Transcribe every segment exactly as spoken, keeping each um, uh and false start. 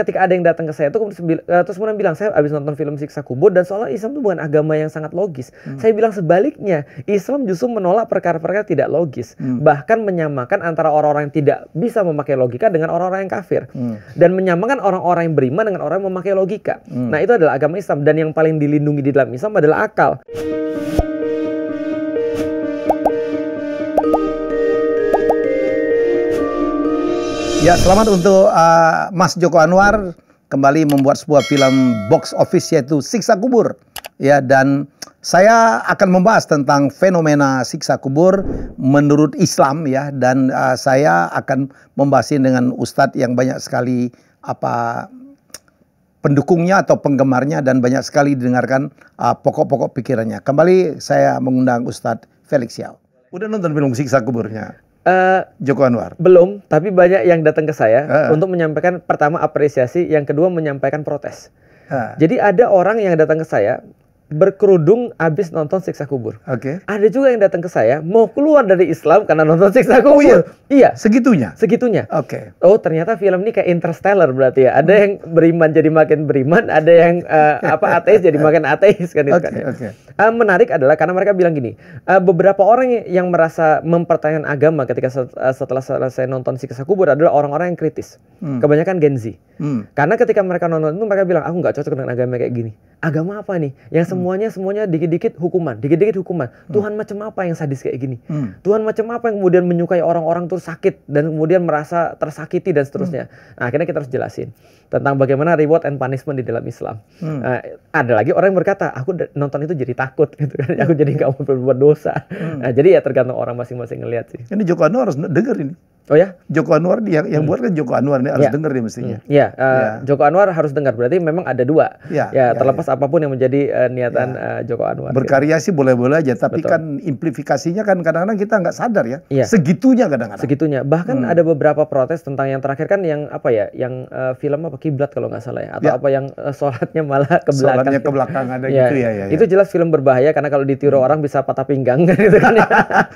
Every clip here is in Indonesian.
ketika ada yang datang ke saya tuh kemudian, terus kemudian bilang, saya habis nonton film Siksa Kubur dan seolah Islam itu bukan agama yang sangat logis. Hmm. Saya bilang sebaliknya, Islam justru menolak perkara-perkara tidak logis. Hmm. Bahkan menyamakan antara orang-orang yang tidak bisa memakai logika dengan orang-orang yang kafir. Hmm. Dan menyamakan orang-orang yang beriman dengan orang yang memakai logika. Hmm. Nah itu adalah agama Islam, dan yang paling dilindungi di dalam Islam adalah akal. Ya, selamat untuk uh, Mas Joko Anwar kembali membuat sebuah film box office yaitu Siksa Kubur. Ya, dan saya akan membahas tentang fenomena siksa kubur menurut Islam ya, dan uh, saya akan membahasnya dengan ustadz yang banyak sekali apa pendukungnya atau penggemarnya dan banyak sekali didengarkan uh, pokok-pokok pikirannya. Kembali saya mengundang Ustadz Felix Siauw. Udah nonton film Siksa Kuburnya? Uh, Joko Anwar belum, tapi banyak yang datang ke saya uh. untuk menyampaikan pertama apresiasi, yang kedua menyampaikan protes. Uh. Jadi ada orang yang datang ke saya berkerudung abis nonton Siksa Kubur. Oke. Okay. Ada juga yang datang ke saya mau keluar dari Islam karena nonton Siksa Kubur. Oh, iya. iya. Segitunya. Segitunya. Oke. Okay. Oh ternyata film ini kayak Interstellar berarti ya. Ada yang beriman jadi makin beriman, ada yang uh, apa ateis jadi makin ateis kan itu. Oke. Okay, okay. Uh, menarik adalah karena mereka bilang gini, uh, beberapa orang yang merasa mempertanyakan agama ketika setelah selesai nonton Siksa Kubur adalah orang-orang yang kritis, hmm. kebanyakan Gen Z. Hmm. Karena ketika mereka nonton itu mereka bilang, aku nggak cocok dengan agama kayak gini. Agama apa nih? Yang semuanya semuanya dikit-dikit hukuman, dikit-dikit hukuman. Hmm. Tuhan macam apa yang sadis kayak gini? Hmm. Tuhan macam apa yang kemudian menyukai orang-orang terus sakit dan kemudian merasa tersakiti dan seterusnya. Hmm. Nah, akhirnya kita harus jelasin tentang bagaimana reward and punishment di dalam Islam. Hmm. Uh, ada lagi orang yang berkata, aku nonton itu jadi takut gitu kan. Aku jadi nggak mau berbuat dosa. Hmm. Nah, jadi ya tergantung orang masing-masing ngelihat sih. Ini Joko Anwar harus denger ini. Oh ya, Joko Anwar dia yang hmm. buat kan Joko Anwar nih, harus ya. dengar dia mestinya. Iya, hmm. uh, ya. Joko Anwar harus dengar, berarti memang ada dua. Ya, ya, ya terlepas ya. apapun yang menjadi uh, niatan ya. uh, Joko Anwar. Berkarya gitu. sih boleh-boleh aja, tapi Betul. kan implikasinya kan kadang-kadang kita nggak sadar ya. ya. Segitunya kadang-kadang. Segitunya, bahkan hmm. ada beberapa protes tentang yang terakhir kan yang apa ya, yang uh, film apa Kiblat kalau nggak salah ya, atau ya. apa yang uh, sholatnya malah ke belakang. Sholatnya ke belakang ada gitu ya. Ya, ya, ya. Itu jelas film berbahaya karena kalau ditiru hmm. orang bisa patah pinggang gitu kan. Ya.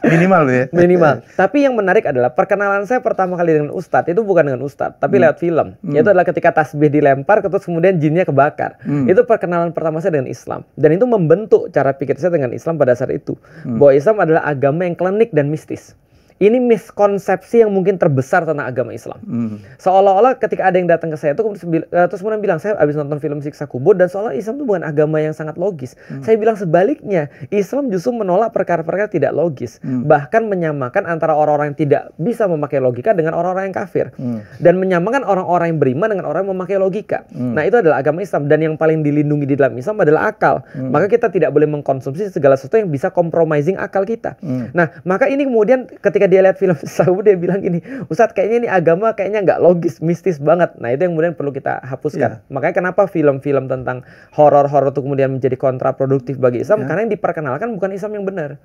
Minimal ya. Minimal. Tapi yang menarik adalah perkenalan saya pertama kali dengan Ustadz itu bukan dengan Ustadz tapi hmm. lewat film. Hmm. Yaitu adalah ketika tasbih dilempar terus kemudian jinnya kebakar. Hmm. Itu perkenalan pertama saya dengan Islam. Dan itu membentuk cara pikir saya dengan Islam pada saat itu. Hmm. Bahwa Islam adalah agama yang klinik dan mistis. Ini miskonsepsi yang mungkin terbesar tentang agama Islam. Hmm. Seolah-olah ketika ada yang datang ke saya tuh kemudian, terus kemudian bilang, saya habis nonton film Siksa Kubur dan seolah Islam itu bukan agama yang sangat logis. Hmm. Saya bilang sebaliknya, Islam justru menolak perkara-perkara tidak logis. Hmm. Bahkan menyamakan antara orang-orang yang tidak bisa memakai logika dengan orang-orang yang kafir. Hmm. Dan menyamakan orang-orang yang beriman dengan orang yang memakai logika. Hmm. Nah itu adalah agama Islam, dan yang paling dilindungi di dalam Islam adalah akal. Hmm. Maka kita tidak boleh mengkonsumsi segala sesuatu yang bisa compromising akal kita. Hmm. Nah maka ini kemudian ketika dia lihat film Saud, dia bilang gini, Ustadz kayaknya ini agama kayaknya nggak logis, mistis banget. Nah itu yang kemudian perlu kita hapuskan. Yeah. Makanya kenapa film-film tentang horor-horor itu kemudian menjadi kontraproduktif bagi Islam, yeah. karena yang diperkenalkan bukan Islam yang benar,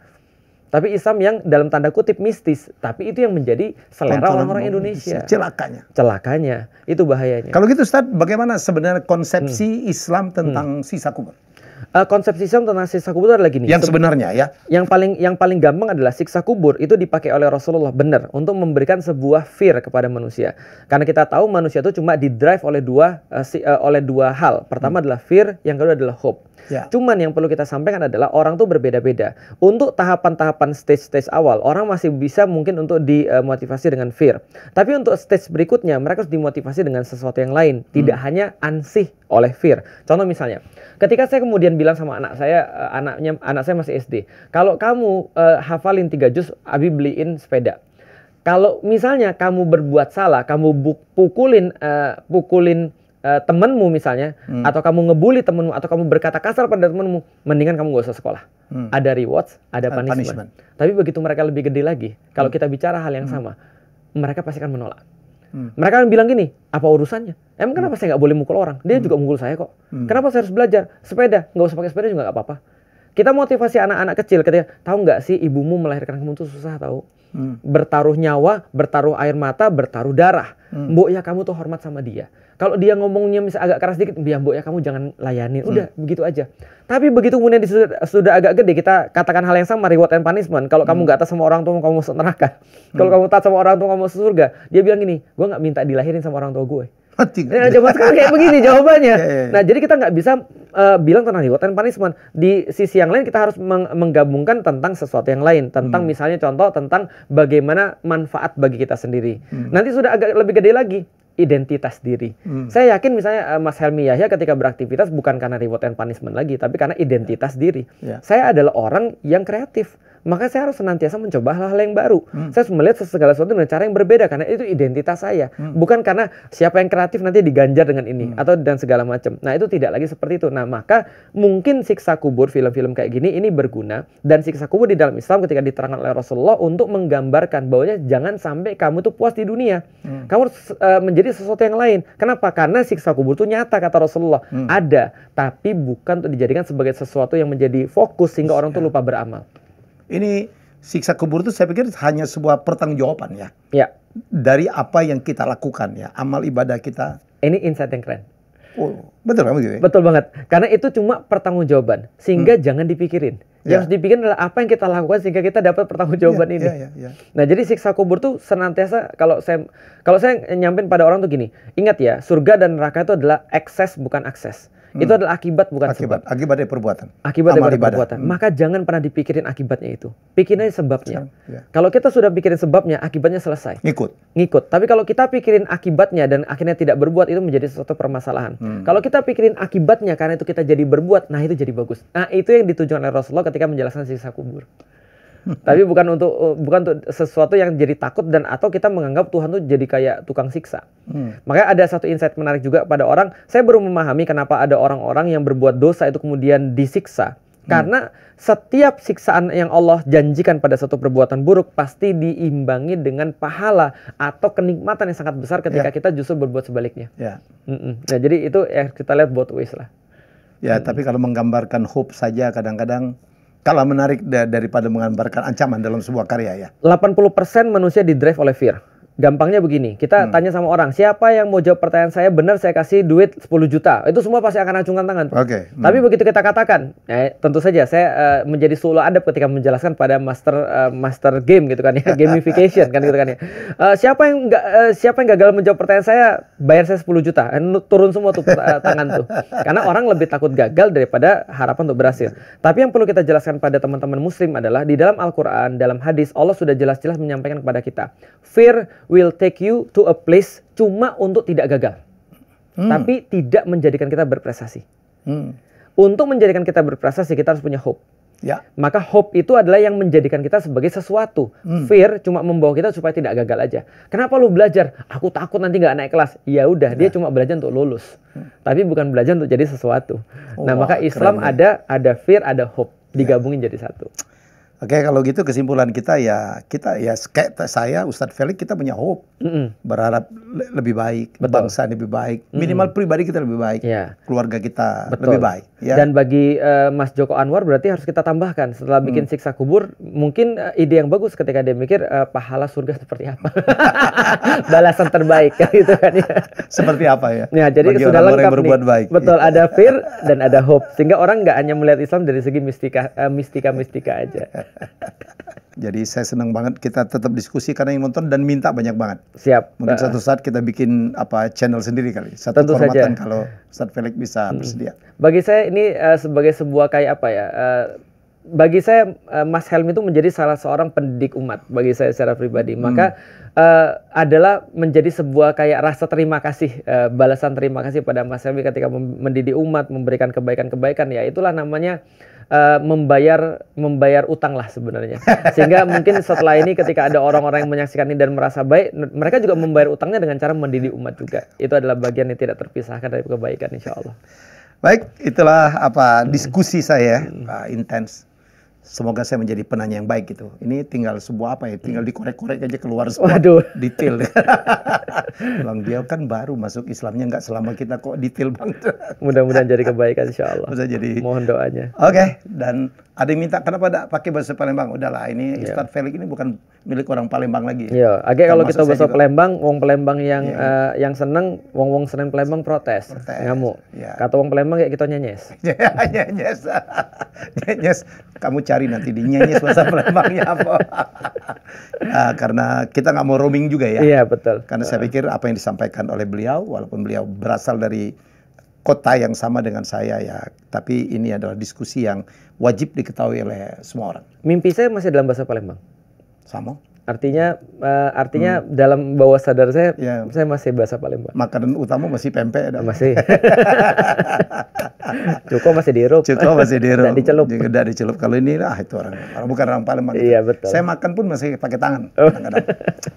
tapi Islam yang dalam tanda kutip mistis. Tapi itu yang menjadi selera orang-orang Indonesia. Celakanya. Celakanya, itu bahayanya. Kalau gitu Ustadz, bagaimana sebenarnya konsepsi hmm. Islam tentang hmm. siksa kubur? Uh, konsepsi Islam tentang siksa kubur adalah gini. Yang sebenarnya ya. Yang paling yang paling gampang adalah siksa kubur itu dipakai oleh Rasulullah benar untuk memberikan sebuah fear kepada manusia. Karena kita tahu manusia itu cuma didrive oleh dua uh, si, uh, oleh dua hal. Pertama hmm. adalah fear, yang kedua adalah hope. Ya. Cuman yang perlu kita sampaikan adalah orang tuh berbeda-beda. Untuk tahapan-tahapan stage-stage awal, orang masih bisa mungkin untuk dimotivasi dengan fear. Tapi untuk stage berikutnya mereka harus dimotivasi dengan sesuatu yang lain, tidak hmm. hanya ansih oleh fear. Contoh misalnya, ketika saya kemudian bilang sama anak saya, uh, anaknya anak saya masih S D. Kalau kamu uh, hafalin tiga juz, Abi beliin sepeda. Kalau misalnya kamu berbuat salah, kamu pukulin uh, pukulin uh, temenmu misalnya, hmm. atau kamu ngebully temenmu, atau kamu berkata kasar pada temenmu, mendingan kamu gak usah sekolah. Hmm. Ada rewards, ada punishment. punishment. Tapi begitu mereka lebih gede lagi, kalau hmm. kita bicara hal yang hmm. sama, mereka pasti akan menolak. Hmm. Mereka akan bilang gini, apa urusannya? Emang kenapa hmm. saya nggak boleh mukul orang? Dia hmm. juga mukul saya kok. Hmm. Kenapa saya harus belajar? Sepeda, nggak usah pakai sepeda juga nggak apa-apa. Kita motivasi anak-anak kecil ketika, tahu nggak sih ibumu melahirkan kamu tuh susah tahu. Hmm. Bertaruh nyawa, bertaruh air mata, bertaruh darah. Hmm. Mbok ya kamu tuh hormat sama dia. Kalau dia ngomongnya misalnya agak keras dikit, ya mbok ya kamu jangan layanin. Udah, hmm. begitu aja. Tapi begitu kemudian sudah, sudah agak gede, kita katakan hal yang sama, reward and punishment. Kalau hmm. kamu nggak taat sama orang tua, kamu masuk neraka. Hmm. Kalau kamu taat sama orang tua, kamu masuk surga. Dia bilang gini, gue nggak minta dilahirin sama orang tua gue. Nah, jawaban sekarang kayak begini jawabannya. Nah, jadi kita nggak bisa uh, bilang tentang reward and punishment. Di sisi yang lain kita harus meng menggabungkan tentang sesuatu yang lain. Tentang hmm. misalnya contoh tentang bagaimana manfaat bagi kita sendiri. Hmm. Nanti sudah agak lebih gede lagi. Identitas diri. Hmm. Saya yakin misalnya uh, Mas Helmi Yahya ketika beraktivitas bukan karena reward and punishment lagi, tapi karena identitas yeah. diri. Yeah. Saya adalah orang yang kreatif, maka saya harus senantiasa mencoba hal-hal yang baru. Hmm. Saya harus melihat segala sesuatu dengan cara yang berbeda karena itu identitas saya. Hmm. Bukan karena siapa yang kreatif nanti diganjar dengan ini hmm. atau dan segala macam. Nah, itu tidak lagi seperti itu. Nah, maka mungkin siksa kubur film-film kayak gini ini berguna, dan siksa kubur di dalam Islam ketika diterangkan oleh Rasulullah untuk menggambarkan bahwa jangan sampai kamu tuh puas di dunia. Hmm. Kamu uh, menjadi sesuatu yang lain. Kenapa? Karena siksa kubur itu nyata kata Rasulullah. Hmm. Ada, tapi bukan untuk dijadikan sebagai sesuatu yang menjadi fokus sehingga orang ya. tuh lupa beramal. Ini siksa kubur itu saya pikir hanya sebuah pertanggungjawaban ya. Ya. Dari apa yang kita lakukan ya, amal ibadah kita. Ini insight yang keren. Oh, betul kamu gitu. Ya? Betul banget. Karena itu cuma pertanggungjawaban sehingga hmm. jangan dipikirin. Yang harus dipikirin adalah apa yang kita lakukan sehingga kita dapat pertanggungjawaban yeah, ini. Yeah, yeah, yeah. Nah, jadi siksa kubur tuh senantiasa kalau saya kalau saya nyampein pada orang tuh gini, ingat ya, surga dan neraka itu adalah ekses bukan akses. Hmm. Itu adalah akibat bukan akibat, sebab. Akibat dari perbuatan. Akibat dari perbuatan. Hmm. Maka jangan pernah dipikirin akibatnya itu. Pikirin aja sebabnya. Ya. Kalau kita sudah pikirin sebabnya, akibatnya selesai. Ngikut. Ngikut. Tapi kalau kita pikirin akibatnya dan akhirnya tidak berbuat, itu menjadi suatu permasalahan. Hmm. Kalau kita pikirin akibatnya karena itu kita jadi berbuat, nah itu jadi bagus. Nah, itu yang ditujukan oleh Rasulullah ketika menjelaskan siksa kubur. Tapi bukan untuk bukan untuk sesuatu yang jadi takut dan atau kita menganggap Tuhan tuh jadi kayak tukang siksa. Hmm. Makanya ada satu insight menarik juga pada orang. Saya baru memahami kenapa ada orang-orang yang berbuat dosa itu kemudian disiksa. Hmm. Karena setiap siksaan yang Allah janjikan pada satu perbuatan buruk pasti diimbangi dengan pahala atau kenikmatan yang sangat besar ketika yeah. kita justru berbuat sebaliknya. Yeah. Mm-mm. Nah, jadi itu ya kita lihat both ways lah. Ya, yeah, mm-mm. tapi kalau menggambarkan hope saja kadang-kadang kalah menarik daripada menggambarkan ancaman dalam sebuah karya ya. delapan puluh persen manusia didrive oleh fear. Gampangnya begini, kita hmm. tanya sama orang, siapa yang mau jawab pertanyaan saya benar saya kasih duit sepuluh juta. Itu semua pasti akan acungkan tangan. Okay. Hmm. Tapi begitu kita katakan, eh, tentu saja saya uh, menjadi solo adab ketika menjelaskan pada master uh, master game gitu kan ya, gamification kan gitu kan ya. Uh, siapa yang enggak uh, siapa yang gagal menjawab pertanyaan saya, bayar saya sepuluh juta. Eh, turun semua tuh uh, tangan tuh. Karena orang lebih takut gagal daripada harapan untuk berhasil. Tapi yang perlu kita jelaskan pada teman-teman muslim adalah di dalam Al-Qur'an, dalam hadis Allah sudah jelas-jelas menyampaikan kepada kita, fear will take you to a place cuma untuk tidak gagal. Hmm. Tapi tidak menjadikan kita berprestasi. Hmm. Untuk menjadikan kita berprestasi, kita harus punya hope. Ya. Maka hope itu adalah yang menjadikan kita sebagai sesuatu. hmm. Fear cuma membawa kita supaya tidak gagal aja. Kenapa lu belajar? Aku takut nanti nggak naik kelas. Ya udah, dia cuma belajar untuk lulus. hmm. Tapi bukan belajar untuk jadi sesuatu. oh, Nah maka Islam keren, ada ya. ada fear, ada hope. Digabungin ya. jadi satu. Oke, kalau gitu kesimpulan kita ya, kita ya kayak saya Ustadz Felix, kita punya hope. Mm-mm. Berharap le lebih baik, Betul. bangsa lebih baik, mm-mm. minimal pribadi kita lebih baik, yeah. keluarga kita Betul. lebih baik. Ya. Dan bagi uh, Mas Joko Anwar berarti harus kita tambahkan setelah bikin mm. siksa kubur, mungkin uh, ide yang bagus ketika dia mikir uh, pahala surga seperti apa, balasan terbaik gitu kan ya. Seperti apa ya? Ya, jadi bagi sudah orang lengkap berbuat nih. Baik. Betul, ada fear dan ada hope, sehingga orang nggak hanya melihat Islam dari segi mistika, uh, mistika, mistika aja. Jadi saya senang banget kita tetap diskusi karena yang nonton dan minta banyak banget. Siap. Mungkin uh, suatu saat kita bikin apa channel sendiri kali. Satu kehormatan kalau Ustadz Felix bisa mm-hmm. bersedia. Bagi saya ini uh, sebagai sebuah kayak apa ya? Uh, bagi saya uh, Mas Helmi itu menjadi salah seorang pendidik umat bagi saya secara pribadi. Hmm. Maka uh, adalah menjadi sebuah kayak rasa terima kasih, uh, balasan terima kasih pada Mas Helmi ketika mendidik umat, memberikan kebaikan-kebaikan. Ya itulah namanya. Uh, membayar membayar utang lah sebenarnya, sehingga mungkin setelah ini ketika ada orang-orang yang menyaksikan ini dan merasa baik, mereka juga membayar utangnya dengan cara mendidik umat juga. Itu adalah bagian yang tidak terpisahkan dari kebaikan, insya Allah. Baik, itulah apa diskusi saya uh, intens. Semoga saya menjadi penanya yang baik gitu. Ini tinggal sebuah apa ya? Tinggal dikorek-korek aja keluar semua. Waduh. Detail. Bilang dia kan baru masuk Islamnya, nggak selama kita kok detail banget. Mudah-mudahan jadi kebaikan insya Allah. Bisa jadi. Mohon doanya. Oke, okay. Dan Ada yang minta, kenapa ada pakai bahasa Palembang? Udahlah, ini yeah. Ustadz Felix ini bukan milik orang Palembang lagi. Iya, yeah. akhirnya kalau kita bahasa Palembang, wong Palembang yang yeah. uh, yang seneng, wong-wong seneng Palembang protes, protes. Ngamuk. Yeah. Kata wong Palembang kayak kita nyenyes. Nyenyes, nyenyes. Kamu cari nanti di nyenyes bahasa Palembangnya apa. Nah, karena kita nggak mau roaming juga ya. Iya, yeah, betul. Karena uh. saya pikir apa yang disampaikan oleh beliau, walaupun beliau berasal dari kota yang sama dengan saya ya, tapi ini adalah diskusi yang wajib diketahui oleh semua orang. Mimpi saya masih dalam bahasa Palembang. Sama. Artinya, uh, artinya hmm. dalam bawah sadar saya, yeah. saya masih bahasa Palembang. Makanan utama masih pempek. Masih. Cuko masih dihirup. Cuko masih dihirup. Dan dicelup. Tidak dicelup. Kalau ini, ah itu orang, orang bukan orang Palembang. Iya gitu. Betul. Saya makan pun masih pakai tangan. Oh. Kadang-kadang.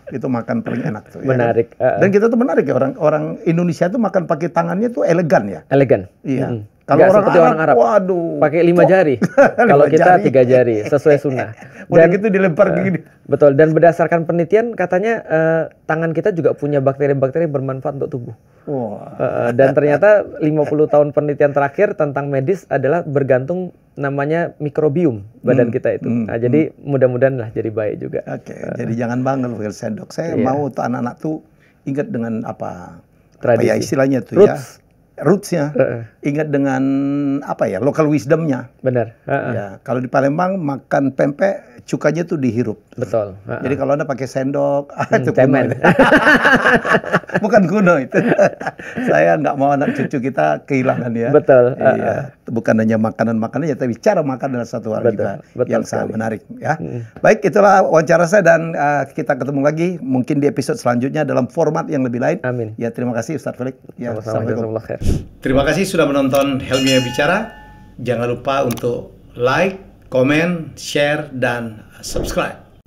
Itu makan paling enak tuh. Menarik. Ya, kan? uh, uh. Dan kita tuh menarik ya, orang orang Indonesia tuh makan pakai tangannya tuh elegan ya. Elegan. Iya. Mm-hmm. Kalau orang Arab, orang Arab, waduh, pakai lima jari. Kalau kita jari. tiga jari, sesuai sunnah. Dan itu dilempar uh, gini. Betul. Dan berdasarkan penelitian, katanya uh, tangan kita juga punya bakteri-bakteri bermanfaat untuk tubuh. Wow. Uh, dan ternyata lima puluh tahun penelitian terakhir tentang medis adalah bergantung namanya mikrobium badan hmm. kita itu. Hmm. Nah, jadi mudah-mudahan lah jadi baik juga. Oke. Okay. Uh, jadi jangan bangga pakai sendok. Saya iya. mau anak-anak tuh ingat dengan apa? Tradisi. Apa ya istilahnya tuh Roots. ya. Rootsnya, uh-uh. ingat dengan apa ya, local wisdomnya. Benar. Uh-uh. Ya, kalau di Palembang makan pempek, cukanya tuh dihirup. Betul. Uh-uh. Jadi kalau anda pakai sendok, hmm, itu kuno. Bukan kuno itu. Saya nggak mau anak cucu kita kehilangan ya. Betul. Uh-uh. Iya. Bukan hanya makanan-makanannya, tapi cara makan adalah satu hal betul, kita betul yang sangat menarik ya. Hmm. Baik, itulah wawancara saya dan uh, kita ketemu lagi mungkin di episode selanjutnya dalam format yang lebih lain. Amin. Ya terima kasih Ustadz Felix. Ya, Assalamualaikum. Terima kasih sudah menonton Helmi Yahya Bicara. Jangan lupa untuk like, komen, share, dan subscribe.